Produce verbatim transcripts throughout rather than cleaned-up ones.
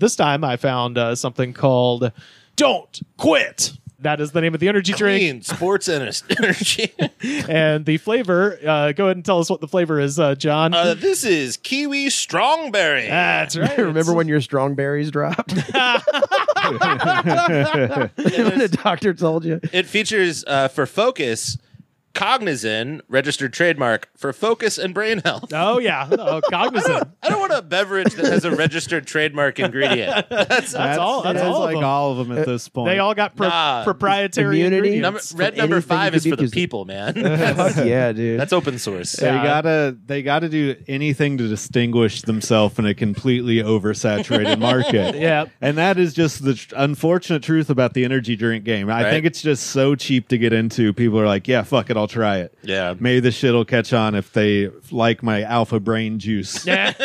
This time I found uh, something called Don't Quit. That is the name of the energy Clean, drink. Sports energy. And the flavor, uh, go ahead and tell us what the flavor is, uh, John. Uh, this is kiwi strongberry. That's right. Remember when your strongberries dropped? When the doctor told you. It features, uh, for focus, Cognizant, registered trademark, for focus and brain health. Oh, yeah. Oh, Cognizant. I, don't, I don't want a beverage that has a registered trademark ingredient. That's, that's, that's all. That's all like them. all of them at this point. They all got pro nah. proprietary immunity. Number, red number five is for the people, man. Yeah, dude. That's open source. Yeah. They gotta, they gotta do anything to distinguish themselves in a completely oversaturated market. Yeah. And that is just the tr unfortunate truth about the energy drink game. I right? think it's just so cheap to get into. People are like, yeah, fuck it. I'll try it. Yeah. Maybe the shit'll catch on if they like my alpha brain juice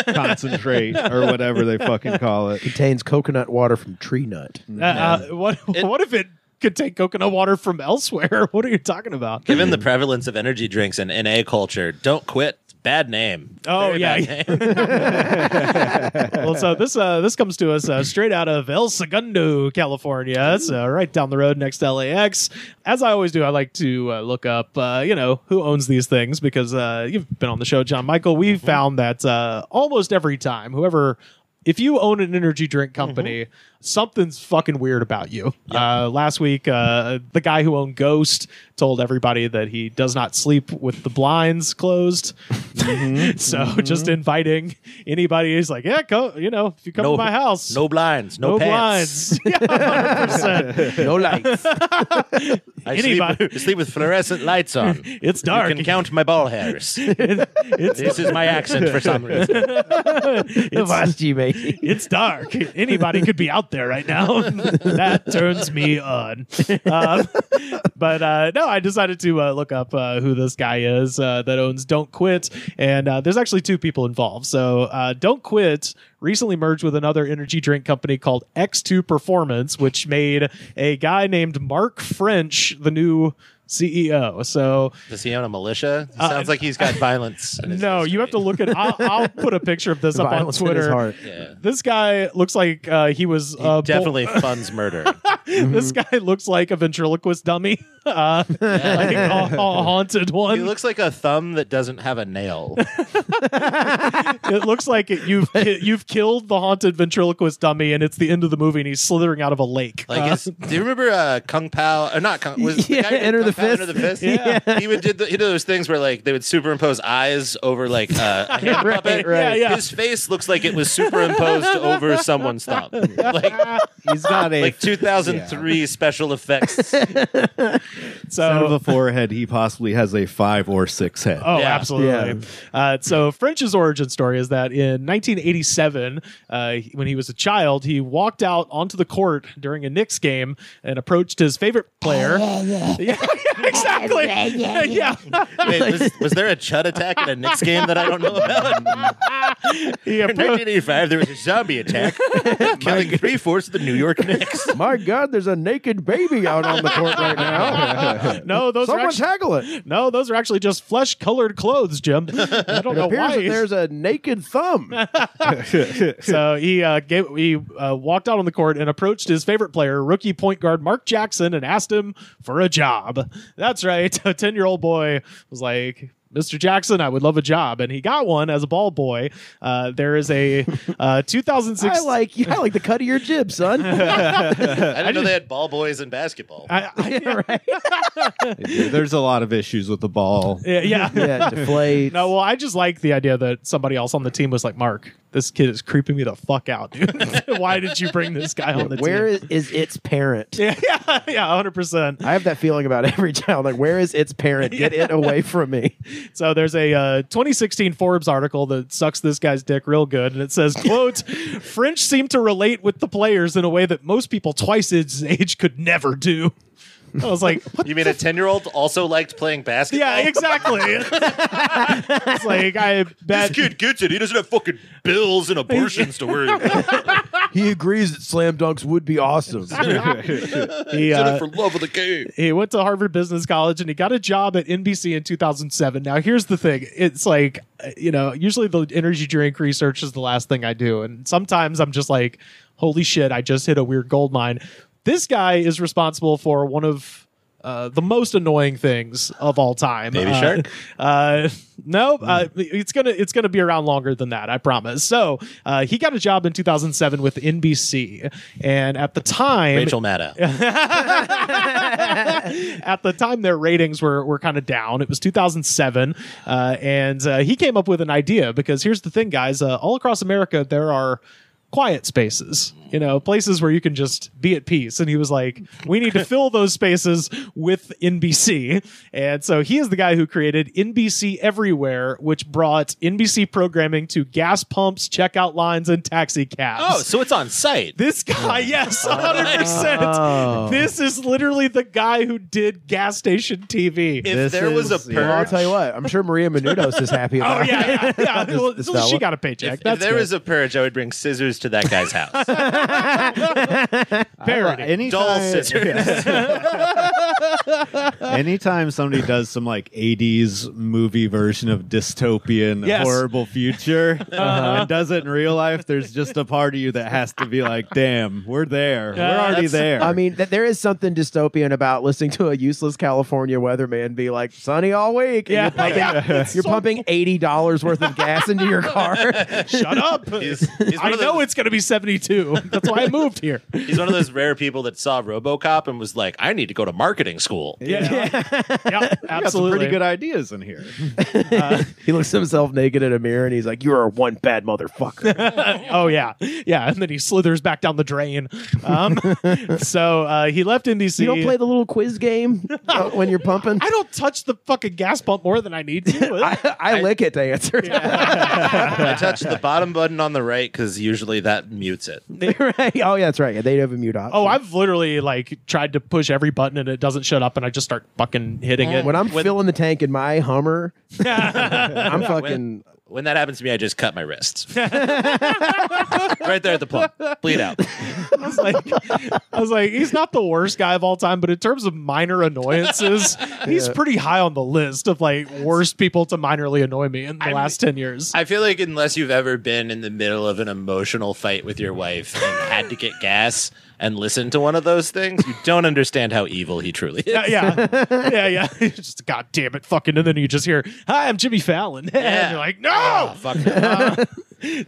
concentrate or whatever they fucking call it. Contains coconut water from tree nut. Uh, yeah. uh, what it, what if it could take coconut water from elsewhere? What are you talking about? Given the prevalence of energy drinks in N A culture, Don't Quit. Bad name. Oh, Very yeah. Name. Well, so this uh, this comes to us uh, straight out of El Segundo, California. It's uh, right down the road next to L A X. As I always do, I like to uh, look up, uh, you know, who owns these things, because uh, you've been on the show, John Michael. We've mm-hmm. found that uh, almost every time, whoever... If you own an energy drink company, mm-hmm. something's fucking weird about you. Yeah. Uh, last week, uh, the guy who owned Ghost told everybody that he does not sleep with the blinds closed. Mm-hmm. So mm-hmm. just inviting anybody who's like, yeah, go, you know, if you come no, to my house. No blinds, no, no pants. Blinds. Yeah, one hundred percent. No lights. I anybody. Sleep, with, sleep with fluorescent lights on. It's dark. You can count my ball hairs. It, it's this is my accent for some reason. It's nasty, mate. It's dark. Anybody could be out there right now. That turns me on. Um, but uh, no, I decided to uh, look up uh, who this guy is uh, that owns Don't Quit. And uh, there's actually two people involved. So uh, Don't Quit recently merged with another energy drink company called X two Performance, which made a guy named Mark French the new C E O. So does he own a militia? It uh, sounds like he's got violence. In his no, history. You have to look at. I'll, I'll put a picture of this up on Twitter. Yeah. This guy looks like uh, he was he uh, definitely funds murder. Mm-hmm. This guy looks like a ventriloquist dummy, uh, yeah. like a, a haunted one. He looks like a thumb that doesn't have a nail. It looks like it, you've it, you've killed the haunted ventriloquist dummy, and it's the end of the movie, and he's slithering out of a lake. Like, uh, is, do you remember uh, Kung Pao? Or not Kung? Was yeah, the guy Enter the Fist. Enter the Fist. Yeah. yeah, he would did the, he did those things where like they would superimpose eyes over like uh, a hand right, puppet. Right. Yeah, yeah. His face looks like it was superimposed over someone's thumb. Like he's got a like two thousand. Yeah. Three special effects. So instead of a forehead, he possibly has a five or six head. Oh, yeah. Absolutely. Yeah. Uh, so French's origin story is that in nineteen eighty-seven, uh, when he was a child, he walked out onto the court during a Knicks game and approached his favorite player. Oh, yeah, yeah. Yeah, yeah, exactly. Yeah. yeah. Wait, was, was there a chud attack at a Knicks game that I don't know about? Yeah, in nineteen eighty-five, there was a zombie attack killing three-fourths of the New York Knicks. My God. There's a naked baby out on the court right now. No, those someone's actually, haggle it. No, those are actually just flesh-colored clothes, Jim. I don't it know why. There's a naked thumb. So he uh, gave, he uh, walked out on the court and approached his favorite player, rookie point guard Mark Jackson, and asked him for a job. That's right. A ten-year-old boy was like, Mister Jackson, I would love a job. And he got one as a ball boy. Uh, there is a uh, two thousand six. I like, I like the cut of your jib, son. I didn't I know just... they had ball boys in basketball. I, I, yeah, right? There's a lot of issues with the ball. Yeah. Yeah. Yeah, it deflates. No, well, I just like the idea that somebody else on the team was like, Mark, this kid is creeping me the fuck out, dude. Why did you bring this guy yeah, on the where team? Where is, is its parent? Yeah, yeah, yeah, one hundred percent. I have that feeling about every child. Like, where is its parent? Get yeah. it away from me. So there's a uh, twenty sixteen Forbes article that sucks this guy's dick real good, and it says, quote, French seemed to relate with the players in a way that most people twice his age could never do. I was like, what you mean a ten-year-old also liked playing basketball? Yeah, exactly. It's like, I bet this kid gets it. He doesn't have fucking bills and abortions to worry about. He agrees that slam dunks would be awesome. He did uh, it for love of the game. He went to Harvard Business College and he got a job at N B C in two thousand seven. Now, here's the thing. It's like, you know, usually the energy drink research is the last thing I do. And sometimes I'm just like, holy shit, I just hit a weird gold mine. This guy is responsible for one of uh, the most annoying things of all time. Baby uh, shark? Uh, no, mm. uh, it's gonna it's gonna be around longer than that, I promise. So uh, he got a job in two thousand seven with N B C, and at the time, Rachel Maddow. At the time, their ratings were were kind of down. It was two thousand seven, uh, and uh, he came up with an idea, because here's the thing, guys: uh, all across America, there are quiet spaces, you know, places where you can just be at peace. And he was like, we need to fill those spaces with N B C. And so he is the guy who created N B C Everywhere, which brought N B C programming to gas pumps, checkout lines, and taxi cabs. Oh, so it's on site. This guy, yes, one hundred percent. Oh. This is literally the guy who did gas station T V. If this there is, was a purge... Well, I'll tell you what, I'm sure Maria Menounos is happy about it. Oh, yeah, yeah, yeah. this, well, this she got a paycheck. If, That's if there good. was a purge, I would bring scissors to that guy's house. Parody. Dull scissors. Anytime somebody does some like eighties movie version of dystopian, yes. horrible future uh-huh. and does it in real life, there's just a part of you that has to be like, damn, we're there. Yeah, we're already there. I mean, th there is something dystopian about listening to a useless California weatherman be like, sunny all week. And yeah, you're pumping, yeah, you're so pumping eighty dollars worth of gas into your car. Shut up. He's, he's I know it's going to be seventy-two. That's why I moved here. He's one of those rare people that saw RoboCop and was like, I need to go to marketing school. Yeah, yeah. Yep, absolutely. Got some pretty good ideas in here. Uh, he looks at himself naked in a mirror and he's like, you are one bad motherfucker. Oh, yeah. Yeah. And then he slithers back down the drain. Um, so uh, he left N B C. You don't play the little quiz game uh, when you're pumping? I don't touch the fucking gas pump more than I need to. I, I, I lick it to answer. Yeah. I touch the bottom button on the right because usually that mutes it. Right. Oh, yeah, that's right. They have a mute option. Oh, I've literally like tried to push every button and it doesn't shut up, and I just start fucking hitting it. When I'm when, filling the tank in my Hummer, I'm fucking... When, when that happens to me, I just cut my wrists. Right there at the pump. Bleed out. I was like, I was like, he's not the worst guy of all time, but in terms of minor annoyances, yeah. he's pretty high on the list of like worst people to minorly annoy me in the I last mean, ten years. I feel like unless you've ever been in the middle of an emotional fight with your wife and had to get gas and listen to one of those things, you don't understand how evil he truly is. Yeah, yeah, yeah. yeah. Just, God damn it, fucking. And then you just hear, hi, I'm Jimmy Fallon. Yeah. And you're like, no! Oh, fuck uh,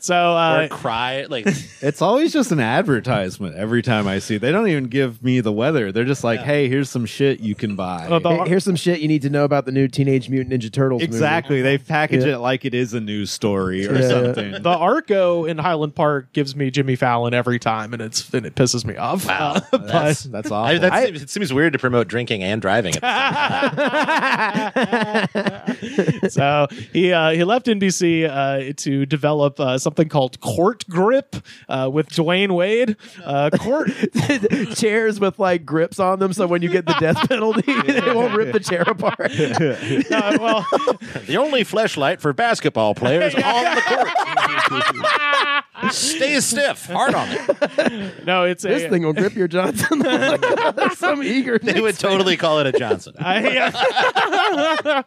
so, uh, or cry. Like, it's always just an advertisement every time I see. They don't even give me the weather. They're just like, yeah. hey, here's some shit you can buy. Uh, the, hey, here's some shit you need to know about the new Teenage Mutant Ninja Turtles exactly. movie. They package yeah. it like it is a news story or yeah. something. The Arco in Highland Park gives me Jimmy Fallon every time, and, it's, and it pisses me off. Off. Wow, uh, that's, that's awful. I, that I, seems, it seems weird to promote drinking and driving at the same time. So he uh, he left N B C uh, to develop uh, something called Court Grip uh, with Dwayne Wade. Uh, court chairs with like grips on them, so when you get the death penalty, they won't rip the chair apart. uh, well, the only fleshlight for basketball players on the court. Stay stiff, hard on it. No, it's this a, thing will grip your Johnson. Some eager. They would totally call it a Johnson. I, uh,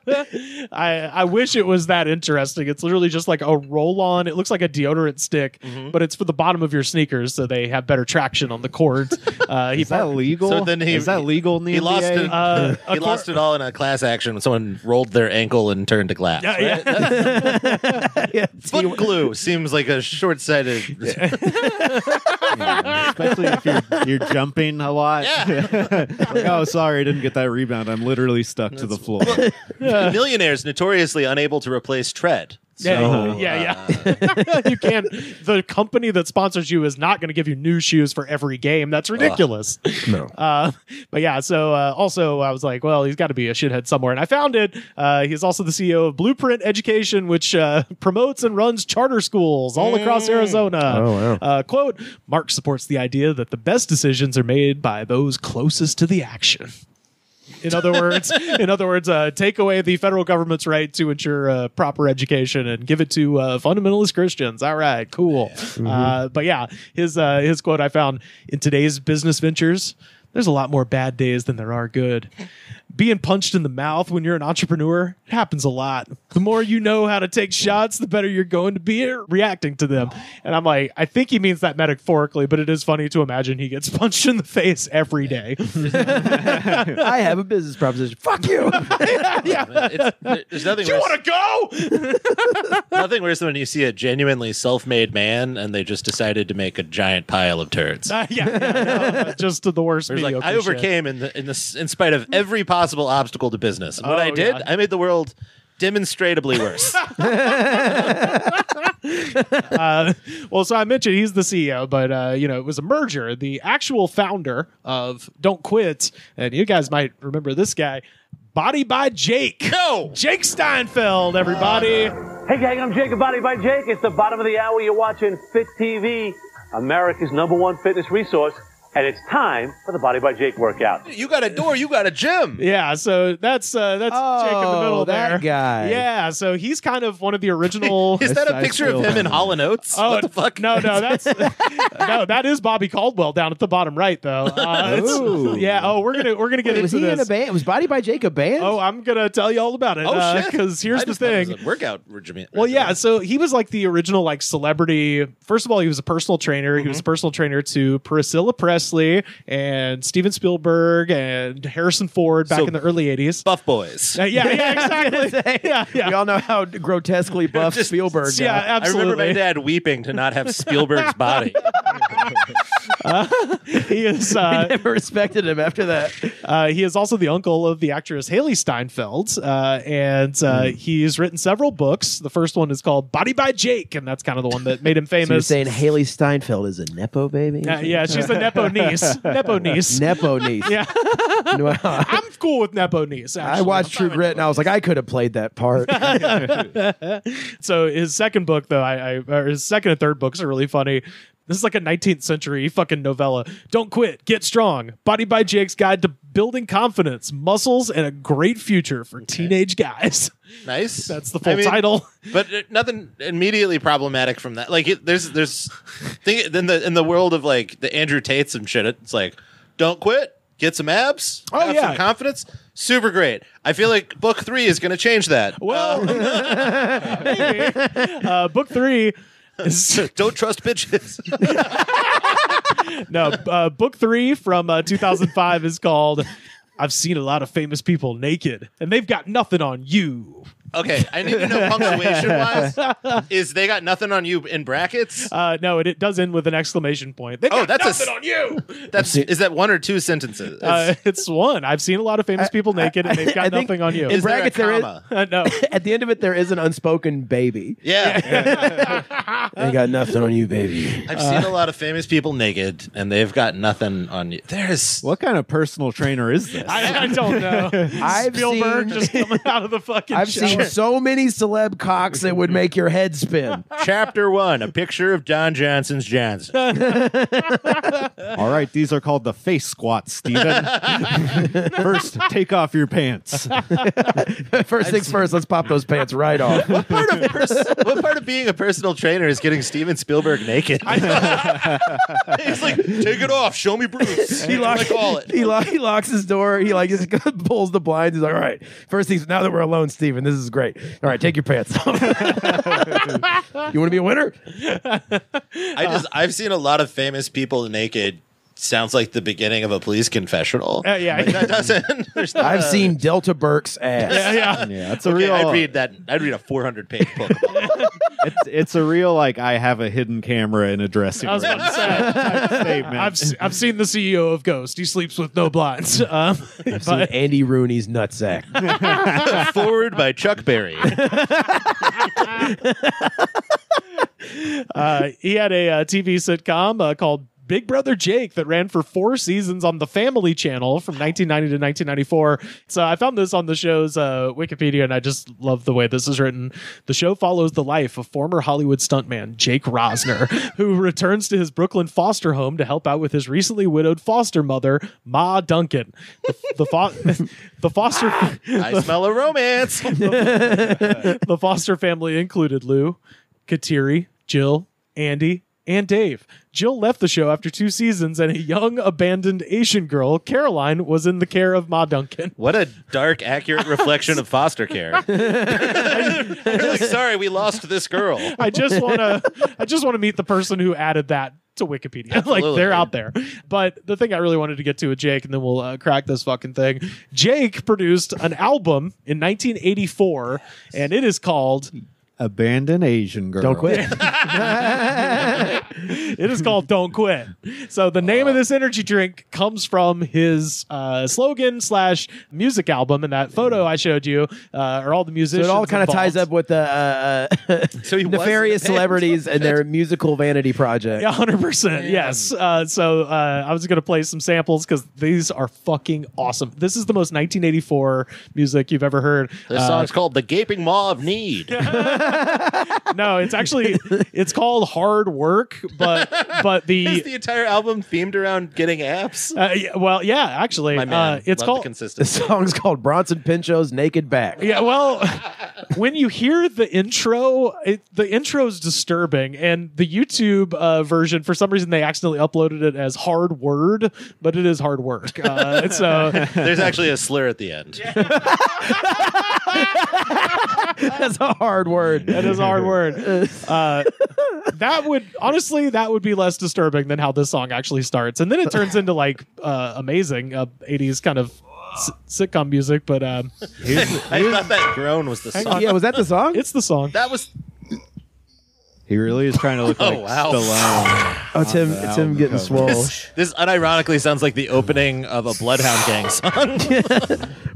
I I wish it was that interesting. It's literally just like a roll-on. It looks like a deodorant stick, mm-hmm. but it's for the bottom of your sneakers, so they have better traction on the court. Uh, is he, that legal? So then he, is that legal? In the he N B A? Lost it. Uh, he lost it all in a class action when someone rolled their ankle and turned to glass. Yeah, right? yeah. yeah. Foot glue seems like a short-sighted. Yeah. Yeah, especially if you're, you're jumping a lot. Yeah. Like, oh, sorry, I didn't get that rebound. I'm literally stuck That's, to the floor. Well, yeah. Millionaires notoriously unable to replace tread. So, yeah, yeah, yeah. Uh, you can't. The company that sponsors you is not going to give you new shoes for every game. That's ridiculous. Uh, no. Uh, but yeah, so uh, also I was like, well, he's got to be a shithead somewhere, and I found it. Uh, he's also the C E O of Blueprint Education, which uh, promotes and runs charter schools all mm. across Arizona. Oh, wow. Uh, quote: Mark supports the idea that the best decisions are made by those closest to the action. In other words, in other words, uh, take away the federal government's right to ensure uh, proper education and give it to uh, fundamentalist Christians. All right, cool. Yeah. Mm-hmm. uh, but yeah, his uh, his quote I found: in today's business ventures, there's a lot more bad days than there are good. Being punched in the mouth when you're an entrepreneur, it happens a lot. The more you know how to take shots, the better you're going to be at reacting to them. And I'm like, I think he means that metaphorically, but it is funny to imagine he gets punched in the face every day. I have a business proposition. Fuck you. yeah, yeah. It's, there, there's nothing. You want to go? Nothing worse than when you see a genuinely self-made man and they just decided to make a giant pile of turds. Uh, yeah, yeah no, just to the worst. Like, I overcame in the, in the in spite of every possible. Possible obstacle to business. And what oh, I did, God. I made the world demonstrably worse. uh, well, so I mentioned he's the C E O, but uh, you know, it was a merger. The actual founder of Don't Quit, and you guys might remember this guy, Body by Jake. No! Jake Steinfeld, everybody. Hey, gang, I'm Jake of Body by Jake. It's the bottom of the hour. You're watching Fit T V, America's number one fitness resource. And it's time for the Body by Jake workout. You got a door, you got a gym. Yeah, so that's uh, that's oh, Jake in the middle that there. Guy. Yeah, so he's kind of one of the original. Is that a picture of him in Hall and Oates? Oh, what the fuck? No, no, that's no, that is Bobby Caldwell down at the bottom right, though. Uh, it's, yeah. Oh, we're gonna we're gonna get Wait, into was he this. In a band? Was Body by Jake a band? Oh, I'm gonna tell you all about it. Oh uh, shit! Because here's I the thing. It was a workout regimen. Well, yeah. So he was like the original like celebrity. First of all, he was a personal trainer. Mm-hmm. He was a personal trainer to Priscilla Presley. And Steven Spielberg and Harrison Ford back so in the early eighties. Buff boys. Uh, yeah, yeah, exactly. yeah, yeah. We all know how grotesquely buff Just, Spielberg Yeah, got. Absolutely. I remember my dad weeping to not have Spielberg's body. uh, he is. Uh, we never respected him after that. Uh, he is also the uncle of the actress Hailee Steinfeld. Uh, and uh, mm. he's written several books. The first one is called Body by Jake, and that's kind of the one that made him famous. So you're saying Hailee Steinfeld is a Nepo baby? Uh, yeah, she's a Nepo niece. Nepo niece. Nepo niece. Yeah. Wow. I'm cool with Nepo niece, actually. I watched True Grit and I was like, I could have played that part. So his second book, though, I, I or his second and third books are really funny. This is like a nineteenth century fucking novella. Don't Quit, Get Strong, Body by Jake's Guide to Building Confidence, Muscles, and a Great Future for okay. Teenage Guys. Nice. That's the full I mean, title. But nothing immediately problematic from that. Like it, there's there's thing in the in the world of like the Andrew Tates and shit. It's like, don't quit, get some abs, oh, have yeah. some confidence. Super great. I feel like book three is going to change that. Well, uh, maybe. Uh, book three. Don't trust bitches. No, uh, book three from uh, two thousand five is called I've Seen a Lot of Famous People Naked, and They've Got Nothing on You. Okay, I need to know punctuation-wise. Is They Got Nothing on You in brackets? Uh, no, it, it does end with an exclamation point. They oh, got that's nothing a, on you! That's, is that one or two sentences? It's, uh, it's one. I've seen a lot of famous I, people naked I, and they've got nothing on you. In brackets, there, there is... Uh, no. At the end of it, there is an unspoken baby. Yeah. yeah. They got nothing on you, baby. I've uh, seen a lot of famous people naked and they've got nothing on you. There's... What kind of personal trainer is this? I, I don't know. I've Spielberg seen, just coming out of the fucking I've shower. Seen so many celeb cocks that would make your head spin. Chapter one, a picture of Don Johnson's Johnson. All right, these are called the face squats, Steven. First, take off your pants. First things first, let's pop those pants right off. What part of, pers what part of being a personal trainer is getting Steven Spielberg naked? He's like, take it off, show me Bruce. He, locks, call it. He, lo he locks his door, he like just pulls the blinds. He's like, all right, first things, now that we're alone, Steven, this is great. All right, take your pants off. You want to be a winner? I just I've seen a lot of famous people naked. Sounds like the beginning of a police confessional. Uh, yeah, like that doesn't. Not I've a... seen Delta Burke's ass. Yeah, yeah, yeah. It's a okay, real. I'd read that. I'd read a four hundred page book. it's, it's a real like I have a hidden camera in a dressing room. Statement. I've I've seen the C E O of Ghost. He sleeps with no blinds. Um, I've but... seen Andy Rooney's nutsack. Forward by Chuck Berry. uh, he had a uh, T V sitcom uh, called Big Brother Jake that ran for four seasons on the Family Channel from nineteen ninety to nineteen ninety-four. So I found this on the show's uh, Wikipedia, and I just love the way this is written. The show follows the life of former Hollywood stuntman Jake Rosner, who returns to his Brooklyn foster home to help out with his recently widowed foster mother, Ma Duncan. The, the, fo the foster... Ah, I smell a romance! the, the foster family included Lou, Kateri, Jill, Andy, and Dave. Jill left the show after two seasons, and a young, abandoned Asian girl, Caroline, was in the care of Ma Duncan. What a dark, accurate reflection of foster care. I, I just, like, sorry, we lost this girl. I just want to I just want to meet the person who added that to Wikipedia. Absolutely. Like, they're out there. But the thing I really wanted to get to with Jake, and then we'll uh, crack this fucking thing. Jake produced an album in nineteen eighty-four, and it is called... Abandon Asian Girl. Don't Quit. It is called Don't Quit. So the name uh, of this energy drink comes from his uh, slogan slash music album, and that photo I showed you uh, are all the musicians. So it all kind of ties up with the uh, so nefarious celebrities and their musical vanity project. Yeah, one hundred percent. Yes. Uh, so uh, I was going to play some samples because these are fucking awesome. This is the most nineteen eighty-four music you've ever heard. This uh, song's called The Gaping Maw of Need. No, it's actually it's called Hard Work, but but the is the entire album themed around getting apps. Uh, yeah, well, yeah, actually, My man, uh, it's love called the consistency. The song's called Bronson Pinchot's Naked Back. Yeah, well, when you hear the intro, it, the intro is disturbing, and the YouTube uh, version for some reason they accidentally uploaded it as Hard Word, but it is Hard Work. Uh, so there's actually a slur at the end. That's a hard word. That is a hard word. Uh, that would honestly, that would be less disturbing than how this song actually starts, and then it turns into like uh, amazing uh, eighties kind of s sitcom music. But um, he was, he was, I thought that groan was the song. On. Yeah, was that the song? It's the song. That was. He really is trying to look oh, like wow. Stallone. Oh, it's him, it's him getting swole. This, this unironically sounds like the opening of a Bloodhound Gang song. Yeah.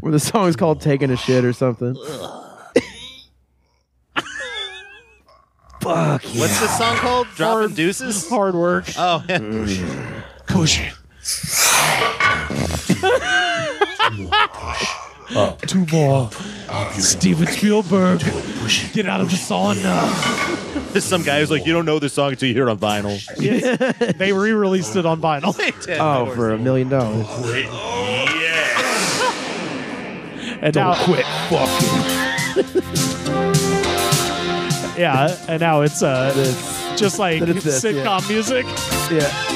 Where the song is called Taking a Shit or something. Fuck yeah. What's this song called? Dropping Deuces? Hard Work. Oh, yeah. Push it. Push it. Oh. Two more. Steven Spielberg. Get out of the sauna. There's some guy who's like, you don't know this song until you hear it on vinyl. Yes. They re-released it on vinyl. Oh, for a million dollars. Yeah. And don't now, quit. Fuck. Yeah, and now it's uh, it's, just like it's this, sitcom yeah. music. Yeah.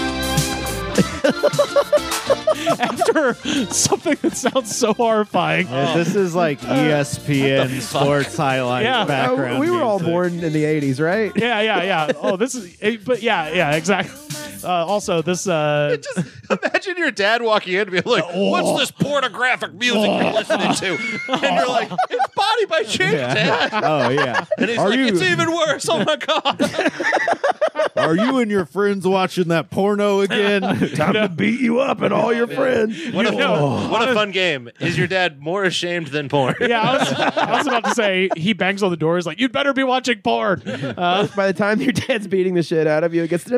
After something that sounds so horrifying. Yeah, this is like E S P N sports highlight yeah. background. Uh, we were music. all born in the eighties, right? Yeah, yeah, yeah. Oh, this is, but yeah, yeah, exactly. Uh, also, this. Uh, Just imagine your dad walking in and being like, "What's this pornographic music you're listening to?" And you're like, "It's Body by Jake, yeah. Dad." Oh yeah. And he's Are like, you... "It's even worse." Oh my god. Are you and your friends watching that porno again? Time no. to beat you up and all your friends. What a, oh. what a fun game. Is your dad more ashamed than porn? Yeah, I was, I was about to say, he bangs on the door. He's like, you'd better be watching porn. Uh, by the time your dad's beating the shit out of you, it gets to the...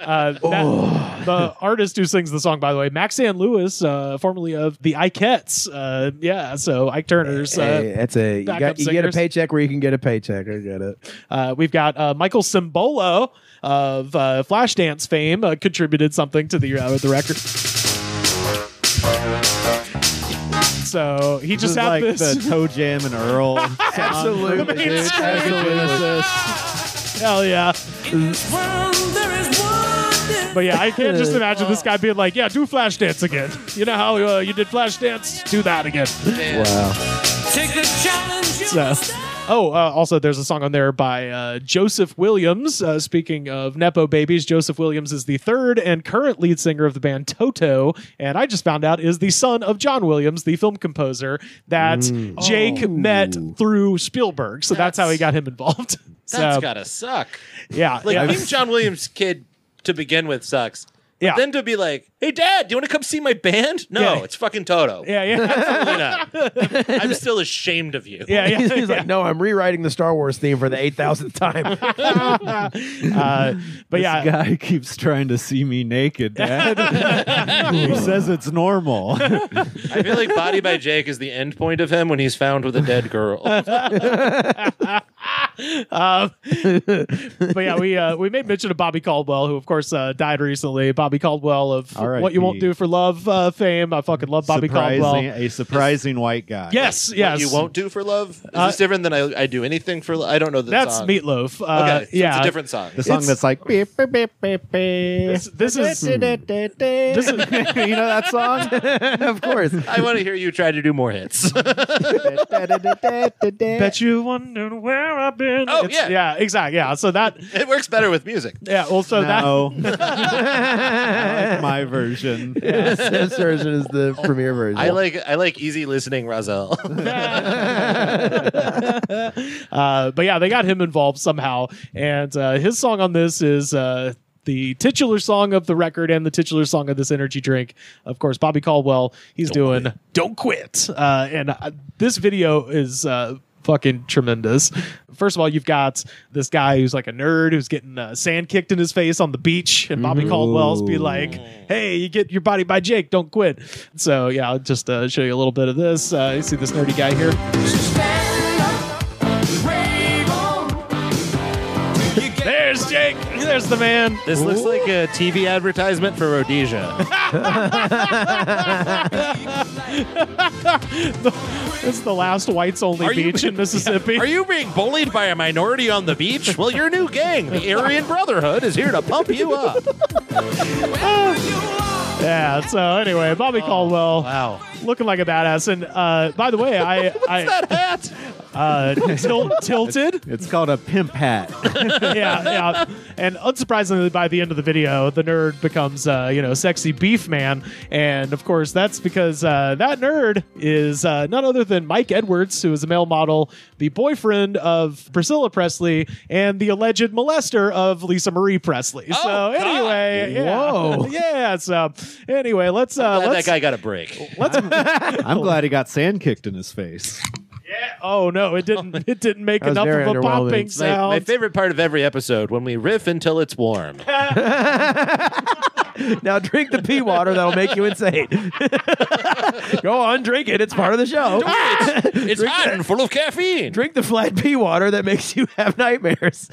uh, that, oh. The artist who sings the song, by the way, Maxanne Lewis, uh, formerly of the Ikettes. Uh, yeah, so Ike Turner's uh, hey, that's a, you, got, you get a paycheck where you can get a paycheck. I get it. Uh, we've got uh, Michael Cimbolo of uh, Flashdance fame uh, contributed something to the uh, the record. So he this just had like this the Toe Jam and Earl. Absolutely, dude. Absolutely. Hell yeah. But yeah, I can't just imagine this guy being like, yeah, do Flashdance again. You know how uh, you did Flashdance? Do that again. Wow. Take the challenge. So. Oh, uh, also, there's a song on there by uh, Joseph Williams. Uh, speaking of Nepo babies, Joseph Williams is the third and current lead singer of the band Toto, and I just found out is the son of John Williams, the film composer that mm. Jake oh. met through Spielberg. So that's, that's how he got him involved. So, that's gotta suck. Yeah. Like, yeah. I think John Williams' kid to begin with sucks. But yeah. Then to be like, hey, Dad, do you want to come see my band? No, yeah. It's fucking Toto. Yeah, yeah. Absolutely not. I'm, I'm still ashamed of you. Yeah, yeah. He's, he's yeah. like, no, I'm rewriting the Star Wars theme for the eight thousandth time. uh, but this yeah. guy keeps trying to see me naked, Dad. He says it's normal. I feel like Body by Jake is the end point of him when he's found with a dead girl. Um, but yeah, we uh, we made mention of Bobby Caldwell, who of course uh, died recently. Bobby Caldwell of R I P What You Won't Do for Love uh, fame. I fucking love Bobby surprising, Caldwell. A surprising it's, white guy. Yes, yes. What You Won't Do for Love. Is uh, this different than I, I Do Anything for Love? I don't know the that's song. That's Meatloaf. Uh, okay, so yeah, it's a different song. The song it's, that's like beep, beep, beep, beep, beep. This, this is this is you know that song. Of course. I want to hear you try to do more hits. Bet you wonder where I've been. Oh, it's, yeah. Yeah, exactly. Yeah. So that it works better with music. Yeah. Well, so no. that I like my version. Yes. This version is the premiere version. I like I like easy listening Razel. uh, but yeah, they got him involved somehow. And uh, his song on this is uh the titular song of the record and the titular song of this energy drink. Of course, Bobby Caldwell, he's doing Don't Quit. Uh, and uh, this video is uh, fucking tremendous. First of all, you've got this guy who's like a nerd who's getting uh, sand kicked in his face on the beach. And Bobby Ooh. Caldwell's be like, hey, you get your body by Jake. Don't quit. So, yeah, I'll just uh, show you a little bit of this. Uh, you see this nerdy guy here. There's Jake. There's the man. This Ooh. Looks like a T V advertisement for Rhodesia. It's the last whites-only are beach being, in Mississippi. Yeah. Are you being bullied by a minority on the beach? Well, your new gang, the Aryan Brotherhood, is here to pump you up. uh, yeah, so anyway, Bobby oh, Caldwell. Wow. Looking like a badass. And uh, by the way, I... What's I, that hat? Uh, til tilted. It's, it's called a pimp hat. yeah, yeah. And unsurprisingly, by the end of the video, the nerd becomes, uh, you know, sexy beef man. And of course, that's because uh, that nerd is uh, none other than Mike Edwards, who is a male model, the boyfriend of Priscilla Presley, and the alleged molester of Lisa Marie Presley. Oh, so anyway, yeah, whoa, yeah. So anyway, let's. Uh, I'm glad let's that guy got a break. Let's. I'm glad he got sand kicked in his face. Yeah. Oh no! It didn't. It didn't make enough of a popping sound. My, my favorite part of every episode when we riff until it's warm. Now drink the pee water. That'll make you insane. Go on, drink it. It's part of the show. Ah! It's, it's hot and full of caffeine. Drink the flat pee water that makes you have nightmares.